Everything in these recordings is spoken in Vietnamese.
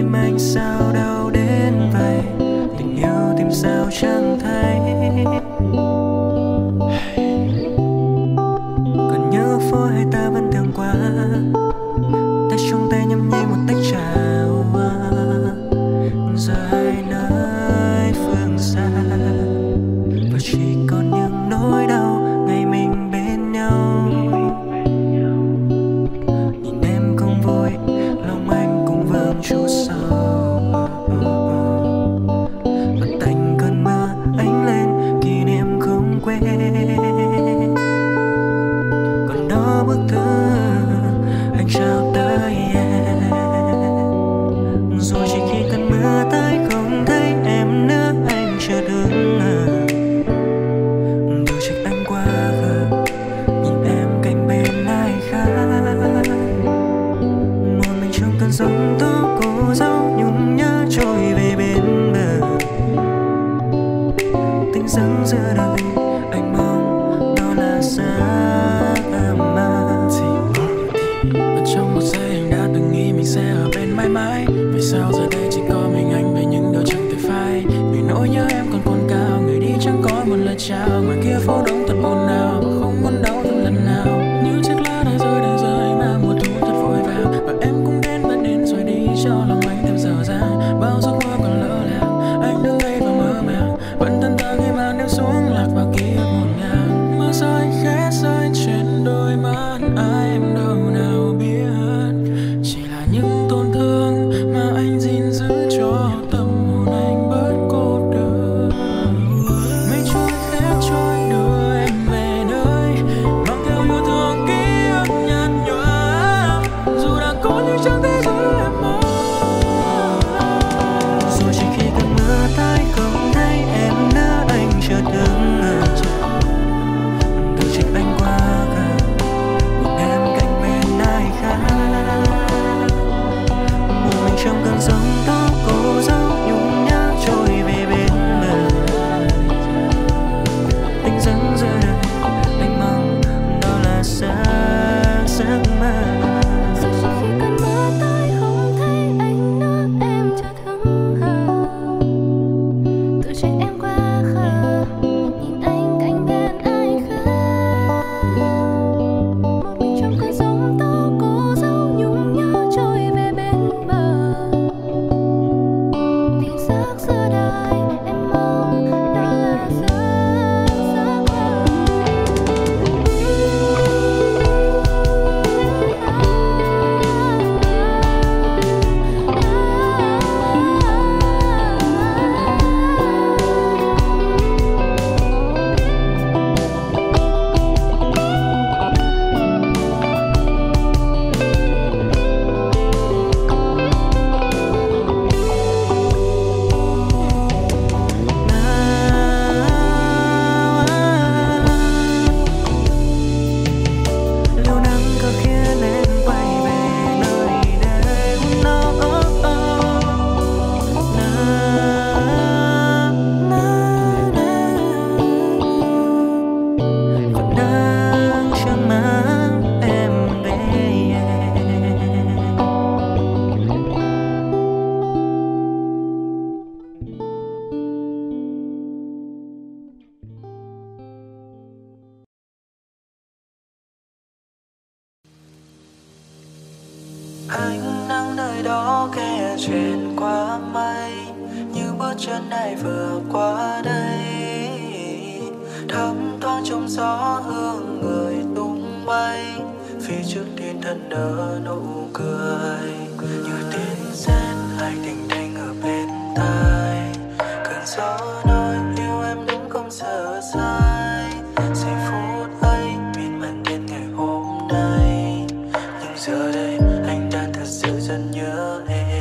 tim anh sao đau đến vậy, tình yêu tìm sao chẳng thấy. Còn nhớ phố hay ta vẫn thường qua, tay trong tay nhâm nhi một tách trà dài nơi phương xa, và chỉ còn những nỗi đau ngày mình bên nhau. Nhìn em không vui, lòng anh cũng vương chút sầu. Bật thành cơn mưa ánh lên kỷ niệm không quên. Còn đó bức thư anh trao tới em, rồi chỉ khi cơn mưa tới không thấy em nữa anh chợt hững hờ. Điều trách anh quá khờ, nhìn em cạnh bên ai khác. Một mình trong cơn giông tố cô dâu nhung nhớ trôi về bên bờ. Tình dâng giữa đời anh mong đó là giấc mơ. Và trong một giây anh đã từng nghĩ mình sẽ ở bên mãi mãi. Vì sao giờ đây chỉ có mình anh về những điều chẳng thể phai? Vì nỗi nhớ em còn cồn cào, người đi chẳng có một lời chào. Ngoài kia phố đông thật ồn ào, không muốn đau thêm lần nào. Như chiếc lá đã rơi mà mùa thu thật vội vàng. Và em cũng đến và đến rồi đi cho lòng anh thêm dở dang. Bao giấc mơ còn lỡ làng, anh đứng đây và mơ màng. Vẫn thân thơ khi màn đêm xuống lạc vào ký ức ngổn ngang. Mưa rơi khẽ rơi trên đôi mắt ai em đâu nào biết. Chỉ là những tổn thương mà anh gìn giữ cho tâm hồn anh bớt cô đơn. Mây trôi khẽ trôi đưa em về nơi mang theo yêu thương ký ức nhạt nhòa. Dù đã có những chẳng thế giới em mơ, rồi chỉ khi cơn mưa tới không thấy em nữa anh chợt hững hờ. Điều trách anh quá khờ, nhìn em cạnh bên ai khác. Trong cơn giông tố cô dâu nhung nhớ trôi về bên bờ. Tình dâng giữa đời anh mong đó là giấc mơ. Rồi chỉ khi cơn mưa tới không thấy anh nữa em chợt hững hờ. Tự trách em quá khờ, nhìn anh cạnh bên ai khác. Một mình trong cơn giông tố cô dâu nhung nhớ trôi về bên bờ. Ánh nắng nơi đó khe truyền qua mây, như bước chân này vừa qua đây. Thấm thoáng trong gió hương người tung bay, phía trước thiên thần nở nụ cười. Như tiếng rét hai tình đanh ở bên tai, cơn gió nói yêu em đúng không sợ sai. Giây phút ấy miên man đến ngày hôm nay, nhưng giờ đây anh đang thật sự rất nhớ em.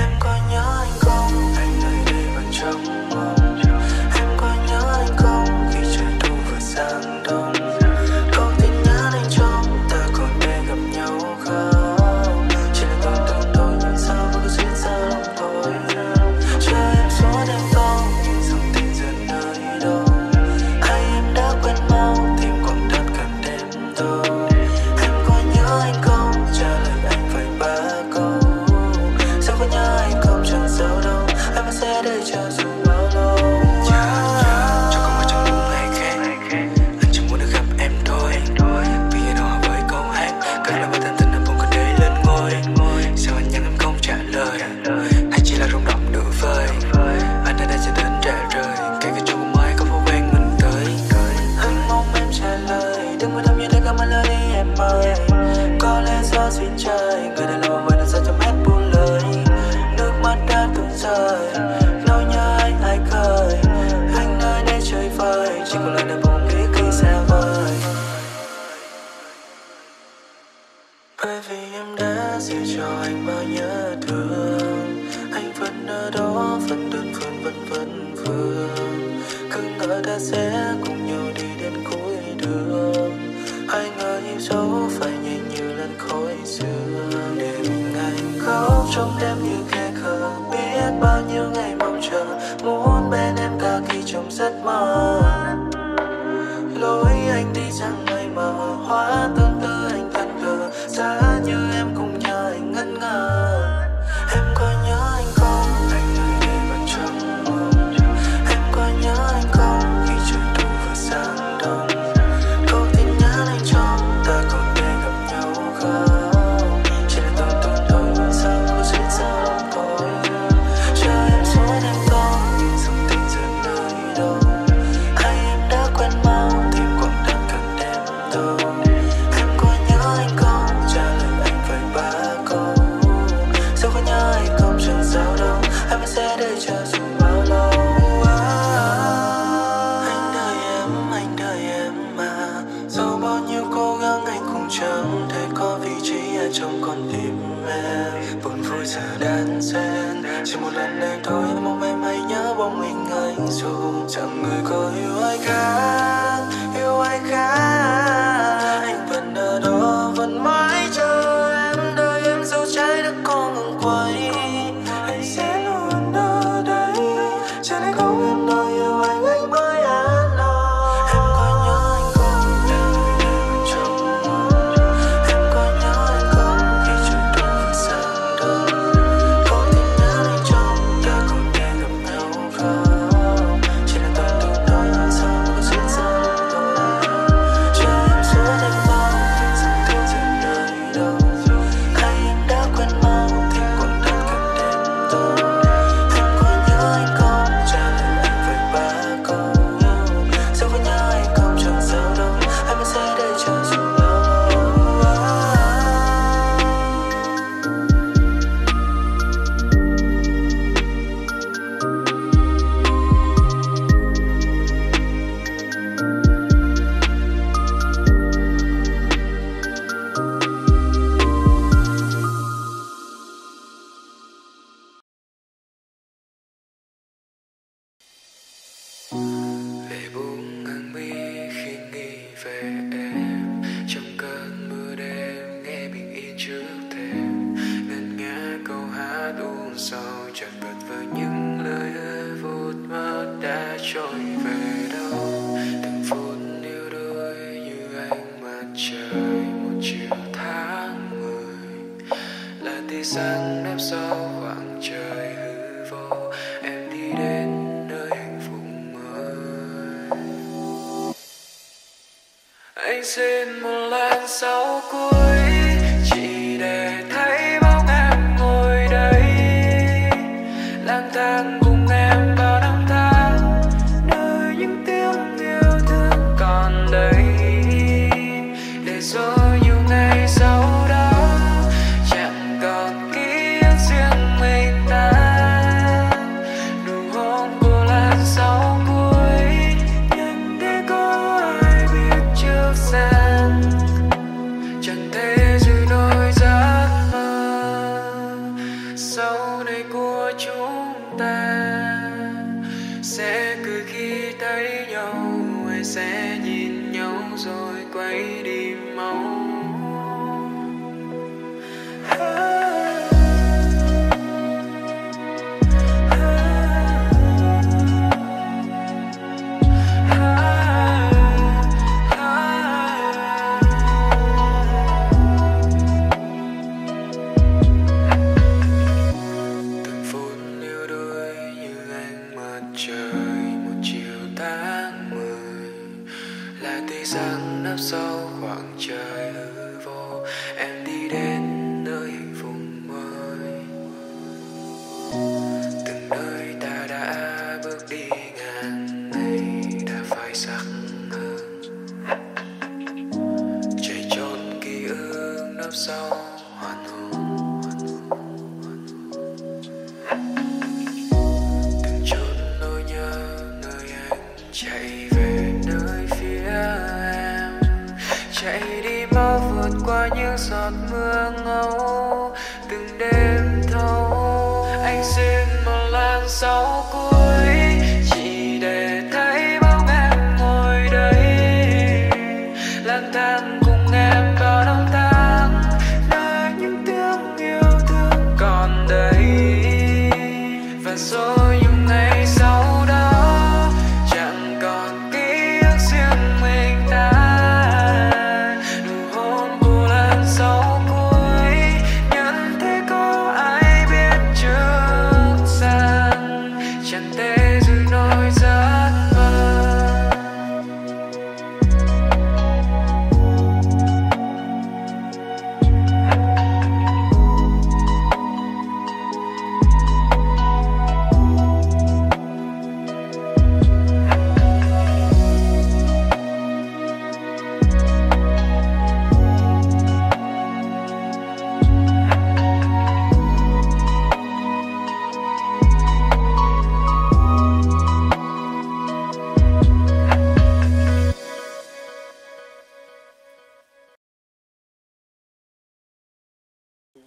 Em có nhớ anh không? Anh nơi đây vẫn trong mong. Em có nhớ anh không? Khi trời thu vừa sang đông, có tin nhắn anh trong ta còn để gặp nhau không? Trên con đường tôi sao cứ duyên sao lòng tôi chờ em số đêm to, nhưng dòng tình dần nơi đâu? Hay em đã quên mau tim còn đập càng đêm tối? Em có nhớ anh không? Trả lời anh phải ba câu. rơi, người đã lùa và đã ra trong mắt buông lời. Nước mắt đã tuôn rơi, nỗi nhớ ai khơi. Anh nơi đây chơi vơi, chỉ còn lại nơi bóng ký khi xa vời. Bởi vì em đã dịu cho anh bao nhớ thương, anh vẫn ở đó, vẫn đơn phương, vẫn vương. Cứ ngỡ đã sẽ cùng nhau đi đến cuối đường, ai ngờ yêu dấu phải nhanh như làn khói sương. Để mình anh khóc trong đêm như khe khờ, biết bao nhiêu ngày mong chờ, muốn bên em cả khi trong giấc mơ. Lối anh đi chẳng may mà hóa tương tư anh thật ngờ, giá như em cùng nhà anh ngẩn ngơ. Em có nhớ anh không? Anh nơi đây vẫn trong mơ. Em có nhớ anh không? Khi trời thu vừa sáng đông. Chẳng người có yêu ai khác, anh vẫn ở đó, vẫn mãi chờ em, đợi em dấu trái đất có ngừng quay. Anh sẽ luôn ở đây, chờ đến không em nói yêu anh mới an lòng. Em có nhớ anh không? Em có nhớ anh không? Khi trời đổ và sáng đông, có tin nhắn anh trong ta cùng để gặp nhau không? Chẳng thể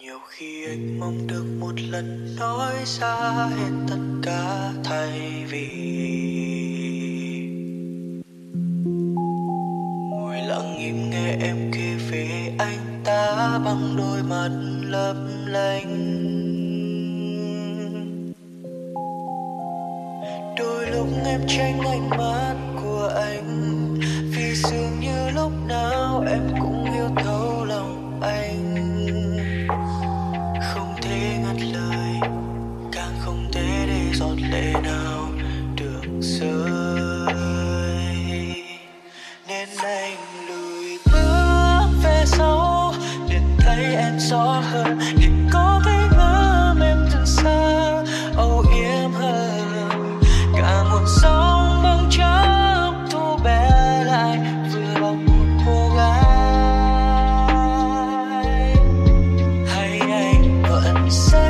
Nhiều khi anh mong được một lần nói ra hết tất cả thay vì ngồi lặng im nghe em kể về anh ta bằng đôi mắt lấp lánh. Đôi lúc em tránh ánh mắt của anh vì dường như lúc nào em cũng hiểu thấu lòng anh. Lệ nào được rơi nên anh lùi bước về sau để thấy em rõ hơn, để có thấy bám em từ xa âu yếm hơn. Cả một sóng băng trắng thu bé lại vừa bọc một cô gái. Hay anh vẫn sẽ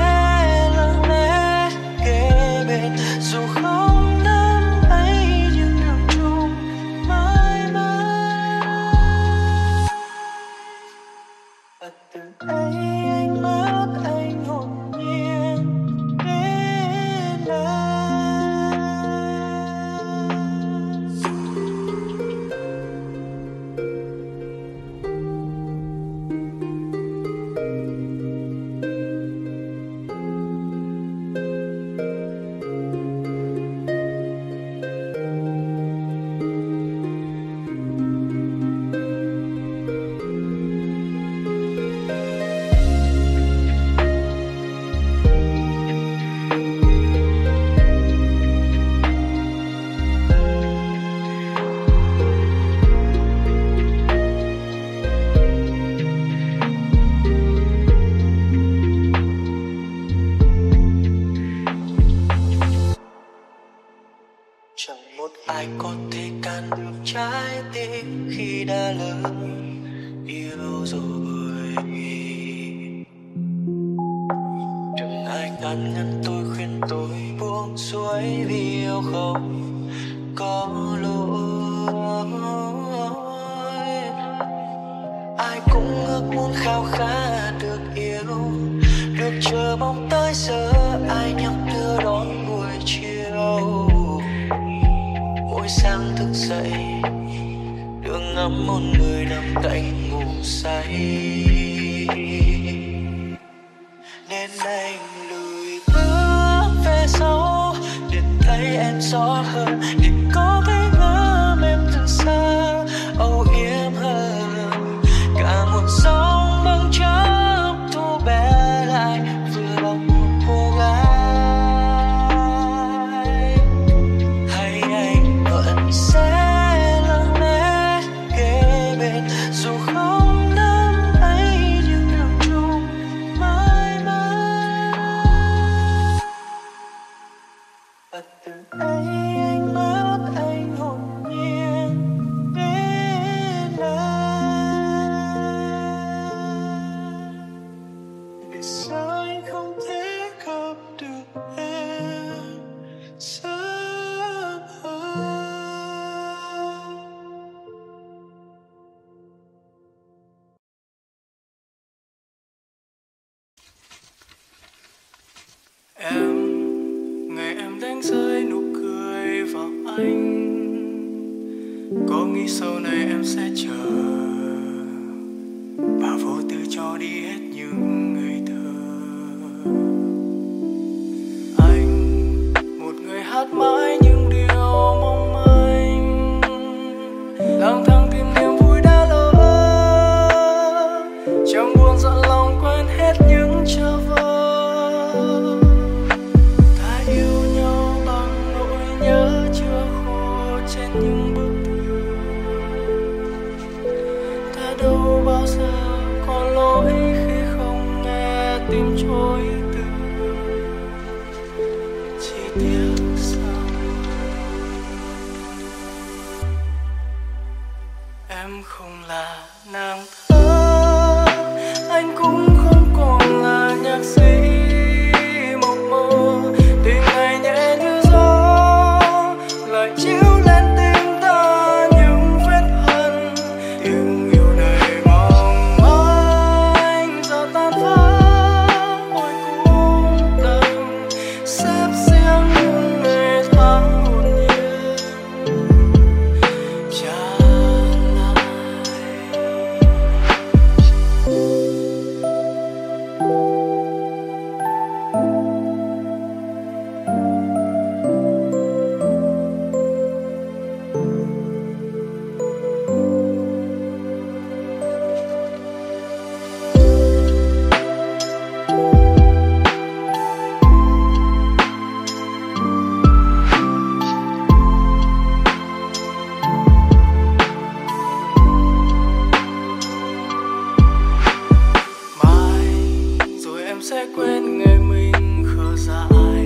sẽ quên người mình khờ dại.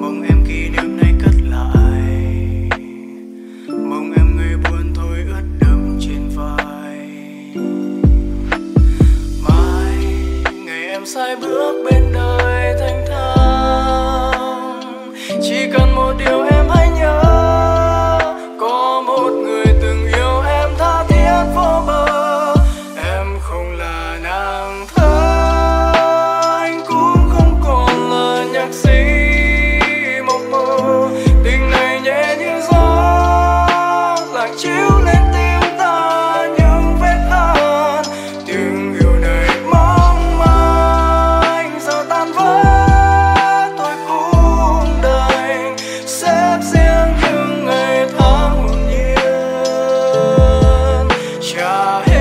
Mong em kỷ niệm này cất lại, mong em người buồn thôi ướt đẫm trên vai. Mai ngày em sai bước bên đời thanh thang, chỉ cần một điều em hãy nhớ, có một người từng yêu em tha thiết vô bờ. Em không là nàng thơ, anh cũng không còn là nhạc sĩ mộng mơ. Tình này nhẹ như gió lạc chiếu lên tim ta những vết hằn. Tiếng yêu này mong manh giờ tan vỡ, tôi cũng đành xếp riêng những ngày tháng hồn nhiên trả hết cho em.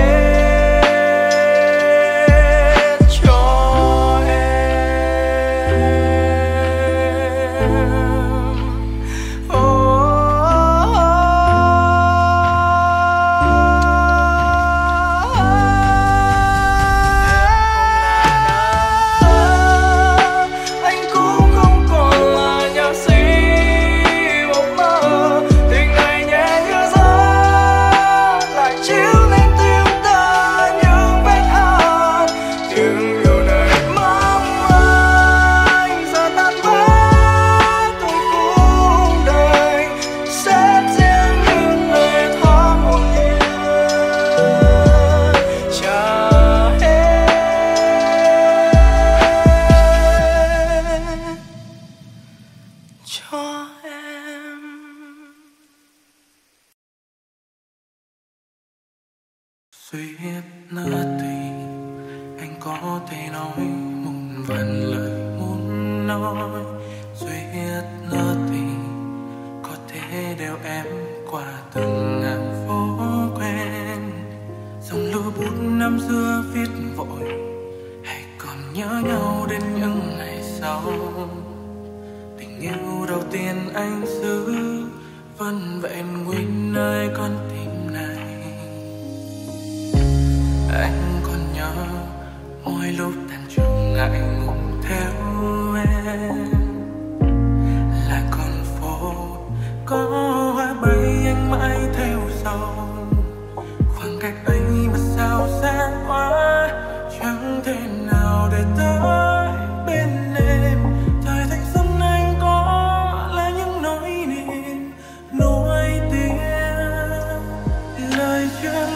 Tuy hết nỡ tùy, anh có thể nói một vài lời muốn nói. Tuy hết nỡ tùy, có thể đều em qua từng ngàn phố quen. Dòng lúa bút năm xưa viết vội, hãy còn nhớ nhau đến những ngày sau. Tình yêu đầu tiên anh giữ vẫn vẹn nguyên nơi con tim này. Anh còn nhớ mỗi lúc tan trường ngại ngùng theo em, là con phố có hoa bay anh mãi theo sau. Khoảng cách ấy mà sao xa quá, chẳng thể nào để tới bên em. Thời thanh xuân anh có là những nỗi niềm nỗi tiếng lời chưa.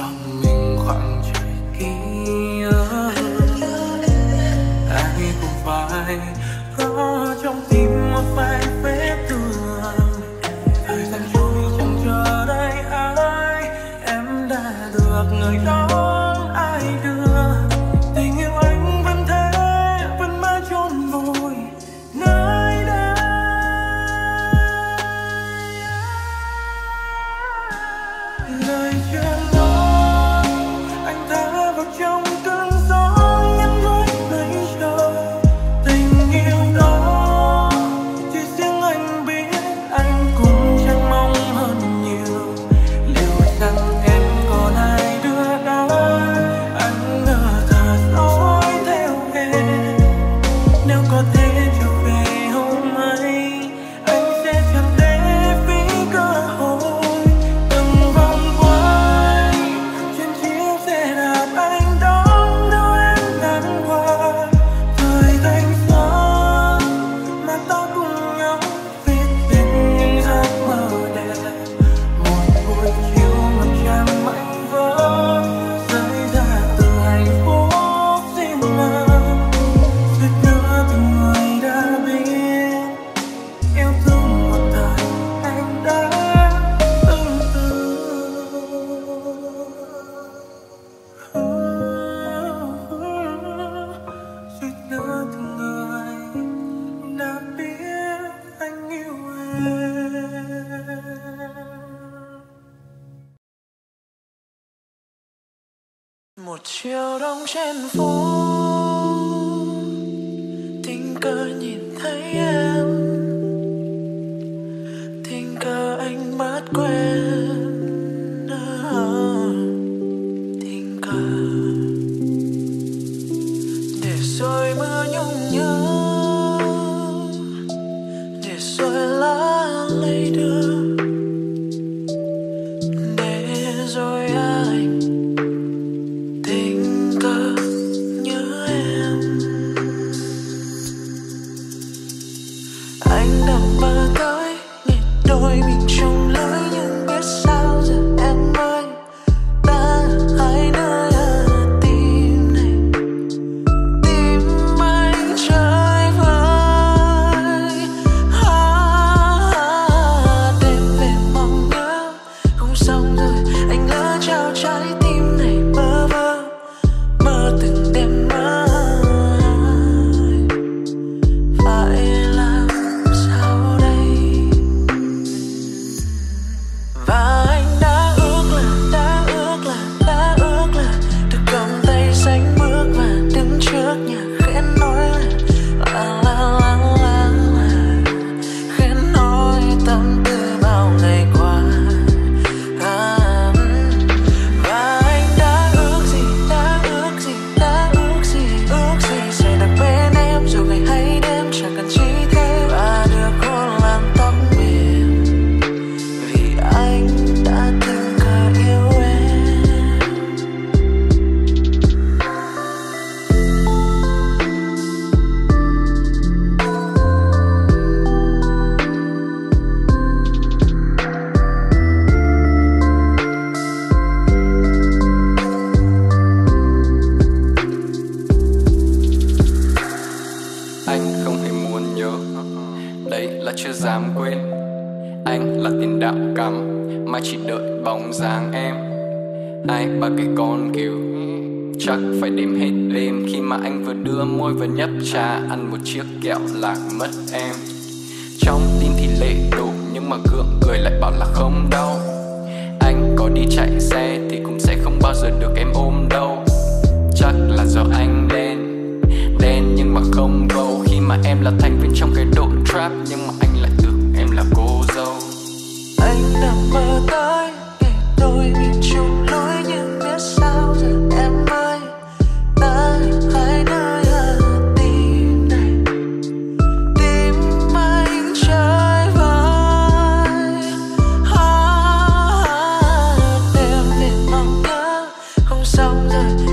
Chọn mình khoảng trời kia dài có trong tim một vài vết thương. Thời gian trôi chẳng chờ đợi ai, em đã được người đó ai đưa. Tình yêu anh vẫn thế, vẫn mãi chôn vùi nơi đây. Lời chưa nói anh đã vào trong cơn gió. Một chiều đông trên phố, tình cờ nhìn thấy em, tình cờ anh bắt quen, tình cờ để rồi mưa nhung nhớ, để rồi lá lây đưa. Cha ăn một chiếc kẹo lạc mất em. Trong tin thì lệ đủ, nhưng mà gượng cười lại bảo là không đâu. Anh có đi chạy xe thì cũng sẽ không bao giờ được em ôm đâu. Chắc là do anh đen, đen nhưng mà không gâu. Khi mà em là thành viên trong cái đội trap, nhưng mà anh lại tưởng em là cô dâu. Anh đã mơ tới để đôi mình chung lối, nhưng biết sao giờ em ơi ta hãy nơi. How would I?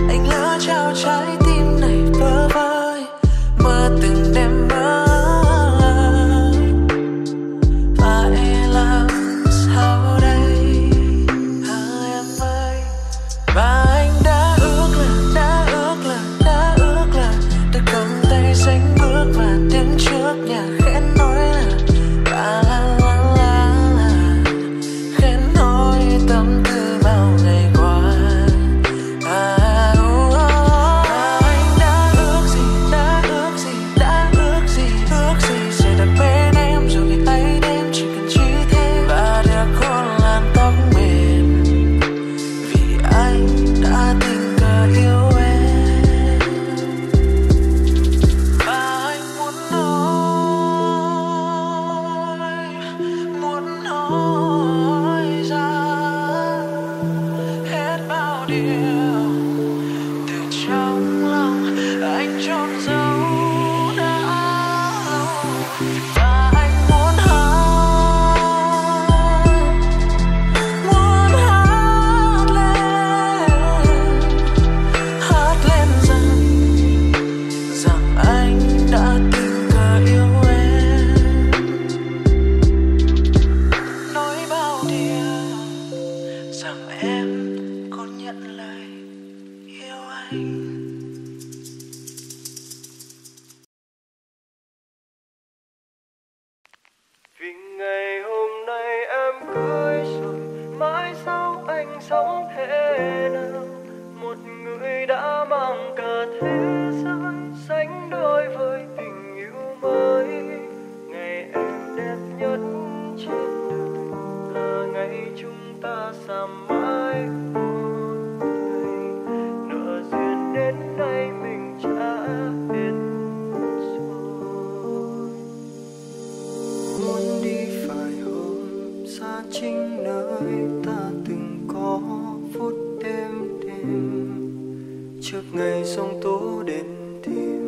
sóng tố đến tìm,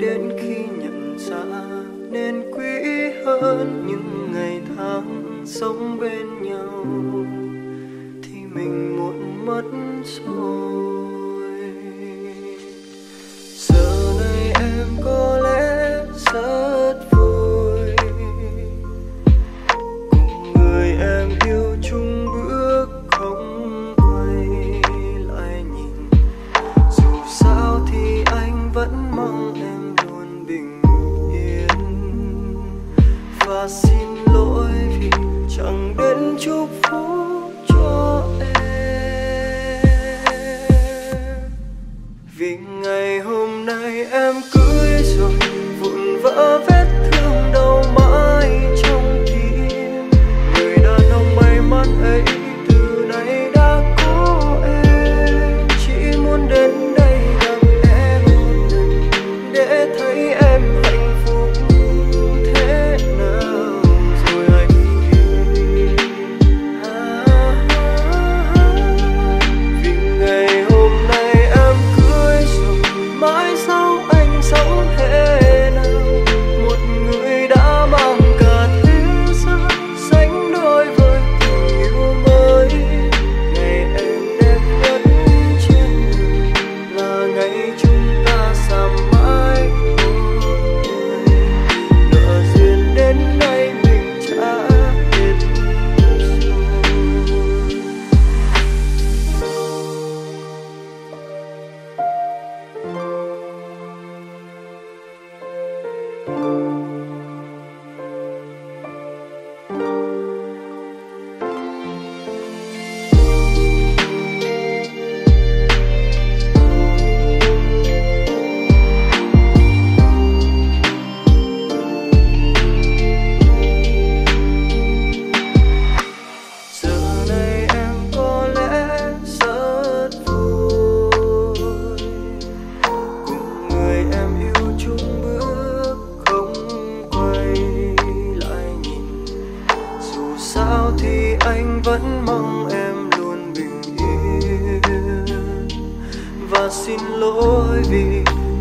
đến khi nhận ra nên quý hơn những ngày tháng sống bên nhau thì mình muộn mất rồi. Giờ này em có lẽ rất vui, cùng người em yêu chung bước không quay lại nhìn. Dù sao thì anh vẫn mong em luôn bình yên, và xin lỗi vì chẳng đến chúc phúc cho em. Vì ngày hôm nay em cưới rồi, vụn vỡ vết thương đau mãi trong tim. Người đàn ông may mắn ấy từ nay đã có em, chỉ muốn đến đây gặp em để thấy em hạnh phúc thế nào rồi anh yêu. Vì ngày hôm nay em cưới rồi, mãi sau anh sống thế nào? Một người đã mang cả thế giới sánh đôi với tình yêu mới. Ngày em đẹp nhất trên đời là ngày chúng ta sắm mãi thôi. Nợ duyên đến nay mình trả hết rồi. Giờ này em có lẽ rất vui, cùng người em yêu chung bước không quay lại nhìn. Dù sao thì anh vẫn mong em luôn bình yên, và xin lỗi vì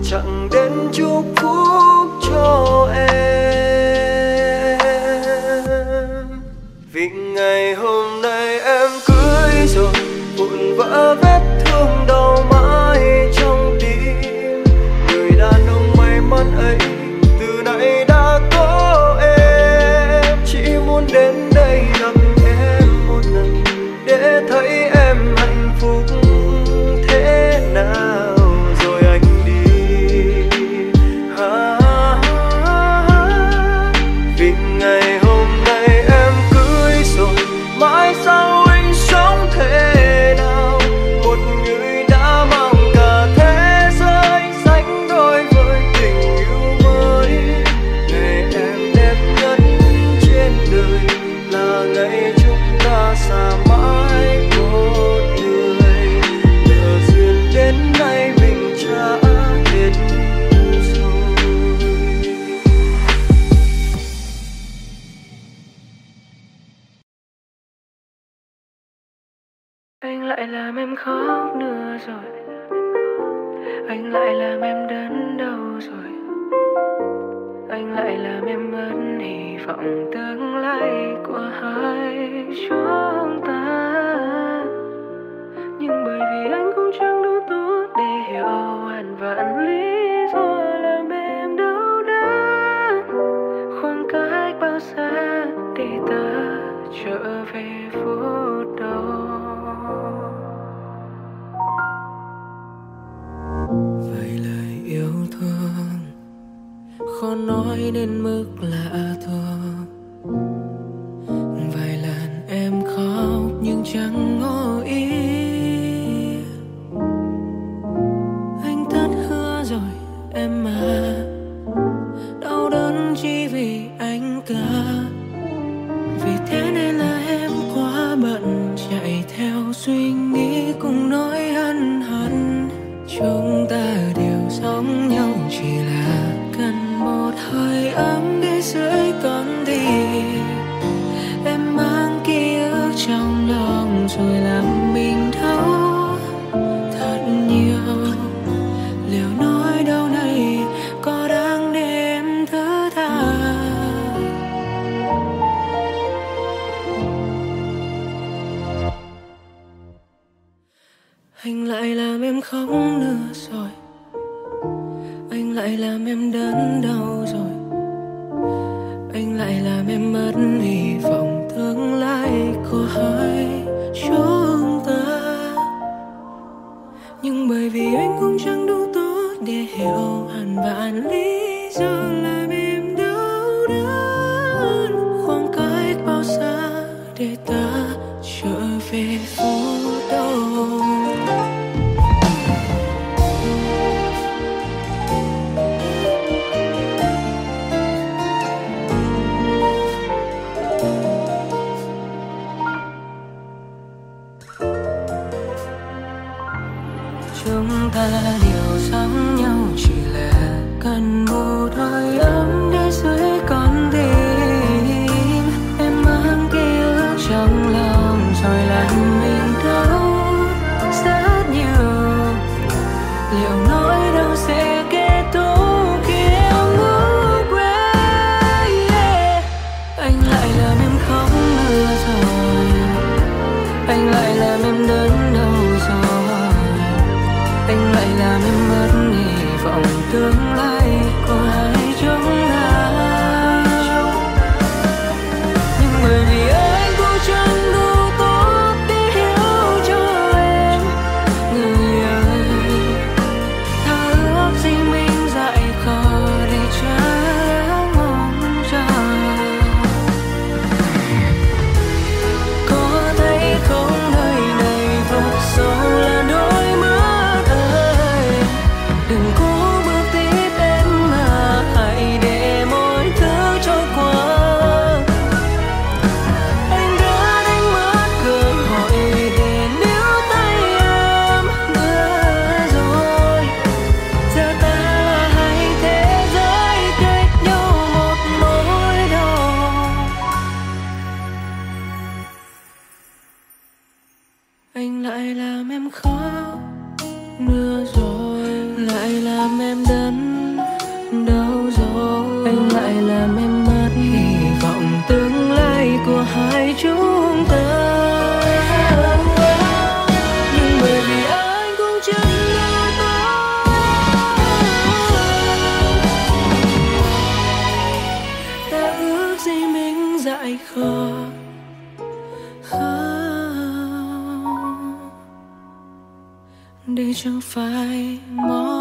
chẳng đến chúc phúc cho em. Vì ngày hôm nay em cưới rồi, vụn vỡ vết thương đau mãi trong tim. Người đàn ông may mắn ấy từ nay đã có em, chỉ muốn đến đây gặp em một lần để thấy em hạnh phúc thế nào rồi anh đi. Vì ngày hôm nay em cưới rồi, mãi sau anh sống thế nào? Một người đã mang cả thế giới sánh đôi với tình yêu mới. Ngày em đẹp nhất trên đời là ngày chúng ta xa mãi một người. Nợ duyên đến nay mình trả hết rồi. Anh lại làm em khóc nữa rồi, anh lại làm em đớn đau rồi, anh lại làm em mất hy vọng tương lai của hai chúng ta. Nhưng bởi vì anh cũng chẳng đủ tốt để hiểu hoàn vạn lý do làm em đau đớn. Khoảng cách bao xa để ta trở về phút đầu? Vài lời yêu thương khó nói đến mức lạ thường, vài lần em khóc nhưng chẳng ngỏ ý. Anh tất hứa rồi em mà, đau đớn chỉ vì anh cả. Vì thế nên là em quá bận chạy theo suy nghĩ cùng nỗi ân hận. Chúng ta đều giống nhau, chỉ là cần một hơi ấm để sưởi con tim. Em mang ký ức trong lòng rồi làm mình đau. rồi, anh lại làm em đớn đau rồi, anh lại làm em mất hy vọng tương lai của hai chúng ta. Nhưng bởi vì anh cũng chẳng đủ tốt để hiểu hẳn vạn lý do làm em đau đớn. Khoảng cách bao xa để ta trở về phố đông? Chúng ta đều giống nhau, chỉ là cần một hơi ấm để dưới con tim. Em mang ký ức trong lòng rồi làm mình đau rất nhiều. Liệu nỗi đau sẽ kết thúc kiểu ngủ quên? Anh lại làm em khóc mưa rồi, anh lại làm em đớn đau rồi, anh lại làm em mất hy vọng tương lai của hai chúng ta. Nhưng bởi vì anh cũng chẳng đủ tốt để hiểu cho em. Người ơi, thà ước riêng mình dại khờ để trái mong chờ. Có thấy không, nơi này vực sâu là đôi mắt. Đừng cố bước tiếp em mà hãy để mọi thứ trôi qua. Anh đã đánh mất cơ hội để níu tay em nữa rồi. Giờ ta hãy thế giới cách nhau một mối đau. Anh lại làm em khóc mưa rồi, lại làm em đớn đau rồi, anh lại làm em mất hy vọng tương lai của hai chúng ta. Nhưng bởi vì anh cũng chẳng đau ta, ta ước gì mình dại khờ để chẳng phải mong